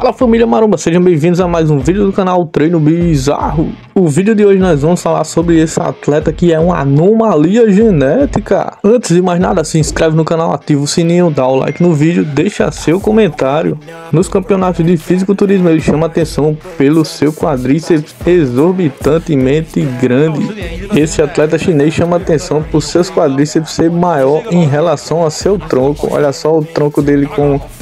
Fala família Maromba, sejam bem-vindos a mais um vídeo do canal Treino Bizarro. O vídeo de hoje nós vamos falar sobre esse atleta que é uma anomalia genética. Antes de mais nada, se inscreve no canal, ativa o sininho, dá o like no vídeo, deixa seu comentário. Nos campeonatos de fisiculturismo ele chama atenção pelo seu quadríceps exorbitantemente grande. Esse atleta chinês chama atenção por seus quadríceps ser maior em relação a seu tronco. Olha só, o tronco dele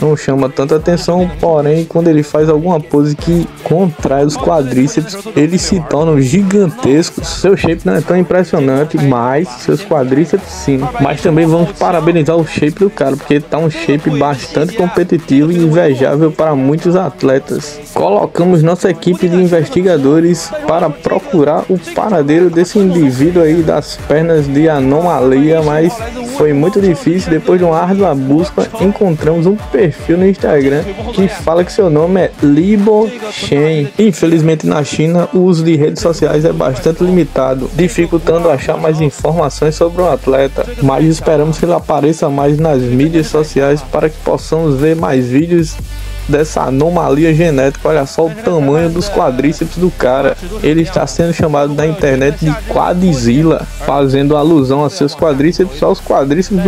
não chama tanta atenção, porém quando ele faz alguma pose que contrai os quadríceps, eles se tornam gigantescos. Seu shape não é tão impressionante, mas seus quadríceps sim. Mas também vamos parabenizar o shape do cara, porque tá um shape bastante competitivo e invejável para muitos atletas. Colocamos nossa equipe de investigadores para procurar o paradeiro desse indivíduo aí das pernas de anomalia, mas foi muito difícil. Depois de uma árdua busca, encontramos um perfil no Instagram que fala que seu nome é Li Bochen. Infelizmente na China o uso de redes sociais é bastante limitado, dificultando achar mais informações sobre o atleta, mas esperamos que ele apareça mais nas mídias sociais para que possamos ver mais vídeos dessa anomalia genética. Olha só o tamanho dos quadríceps do cara. Ele está sendo chamado na internet de Quadzilla, fazendo alusão a seus quadríceps, aos quadríceps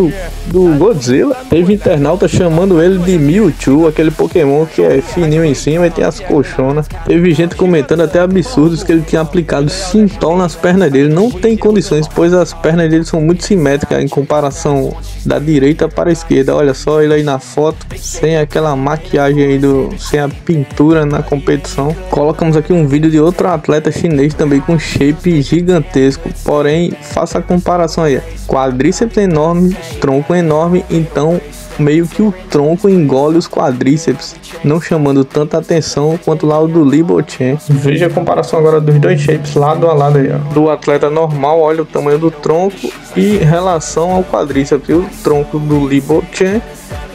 do Godzilla. Teve internauta chamando ele de Mewtwo, aquele Pokémon que é fininho em cima e tem as colchonas. Teve gente comentando até absurdos que ele tinha aplicado sintol nas pernas dele. Não tem condições, pois as pernas dele são muito simétricas em comparação da direita para a esquerda. Olha só ele aí na foto, sem aquela maquiagem, sem a pintura na competição. Colocamos aqui um vídeo de outro atleta chinês também com shape gigantesco, porém faça a comparação aí, quadríceps enorme, tronco enorme, então meio que o tronco engole os quadríceps, não chamando tanta atenção quanto lá o do Li Bochen. Veja a comparação agora dos dois shapes lado a lado aí, ó. Do atleta normal, olha o tamanho do tronco e relação ao quadríceps, e o tronco do Li Bochen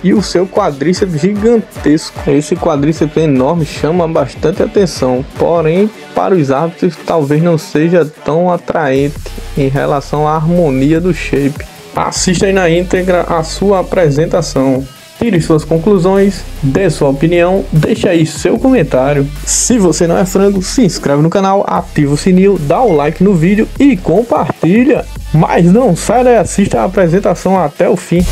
e o seu quadríceps gigantesco. Esse quadríceps enorme chama bastante atenção, porém para os árbitros talvez não seja tão atraente em relação à harmonia do shape. Assista aí na íntegra a sua apresentação, tire suas conclusões, dê sua opinião, deixe aí seu comentário. Se você não é frango, se inscreve no canal, ativa o sininho, dá o like no vídeo e compartilha. Mas não saia daí, assista a apresentação até o fim.